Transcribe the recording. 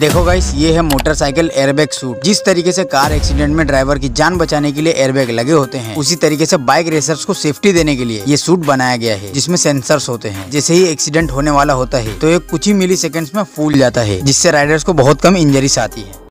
देखो गाइस, ये है मोटरसाइकिल एयरबैग सूट। जिस तरीके से कार एक्सीडेंट में ड्राइवर की जान बचाने के लिए एयरबैग लगे होते हैं, उसी तरीके से बाइक रेसर्स को सेफ्टी देने के लिए ये सूट बनाया गया है, जिसमें सेंसर्स होते हैं। जैसे ही एक्सीडेंट होने वाला होता है तो ये कुछ ही मिली सेकेंड्स में फूल जाता है, जिससे राइडर्स को बहुत कम इंजरीज आती है।